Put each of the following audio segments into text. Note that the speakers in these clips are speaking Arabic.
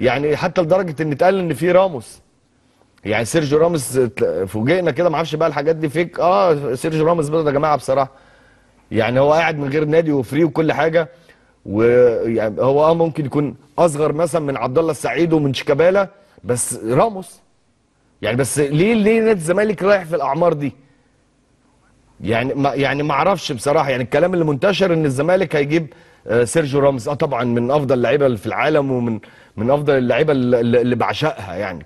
يعني حتى لدرجه ان اتقال ان في راموس، يعني سيرجيو راموس فوجئنا كده، ما اعرفش بقى الحاجات دي فيك. سيرجيو راموس برضه يا جماعه بصراحه يعني هو قاعد من غير نادي وفري وكل حاجه، ويعني هو ممكن يكون اصغر مثلا من عبد الله السعيد ومن شيكابالا، بس راموس يعني بس ليه نادي الزمالك رايح في الاعمار دي؟ يعني ما اعرفش بصراحه. يعني الكلام اللي منتشر ان الزمالك هيجيب سيرجيو راموس، طبعا من افضل اللعيبه اللي في العالم، ومن افضل اللعيبه اللي بعشقها يعني،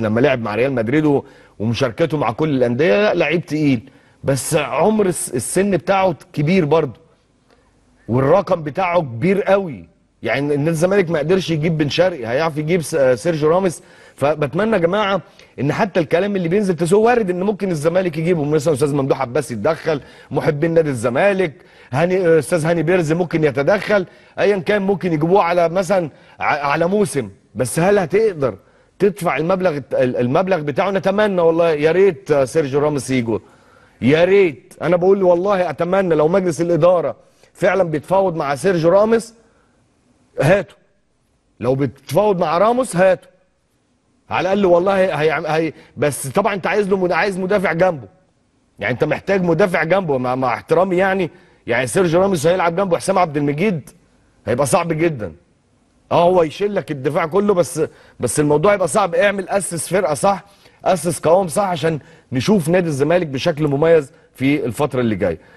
لما لعب مع ريال مدريد ومشاركته مع كل الانديه، لعيب تقيل، بس عمر السن بتاعه كبير برضه، والرقم بتاعه كبير قوي. يعني النادي الزمالك ما قدرش يجيب بن شرقي، هيعرف يجيب سيرجيو راموس؟ فبتمنى يا جماعه ان حتى الكلام اللي بينزل وارد ان ممكن الزمالك يجيبه، مثلا استاذ ممدوح عباس يتدخل، محبين نادي الزمالك، استاذ هاني بيرز ممكن يتدخل، ايا كان ممكن يجيبوه على مثلا على موسم، بس هل هتقدر تدفع المبلغ بتاعه؟ نتمنى والله، يا ريت سيرجيو راموس يجوا، يا ريت. انا بقول والله اتمنى لو مجلس الاداره فعلا بيتفاوض مع سيرجيو راموس هاته، لو بتتفاوض مع راموس هاته على الاقل والله. هي بس طبعا انت عايز مدافع جنبه، يعني انت محتاج مدافع جنبه، مع احترامي يعني سيرجيو راموس هيلعب جنبه حسام عبد المجيد، هيبقى صعب جدا. هو يشيل لك الدفاع كله، بس الموضوع هيبقى صعب. اعمل اسس فرقه صح، اسس قوام صح، عشان نشوف نادي الزمالك بشكل مميز في الفتره اللي جايه.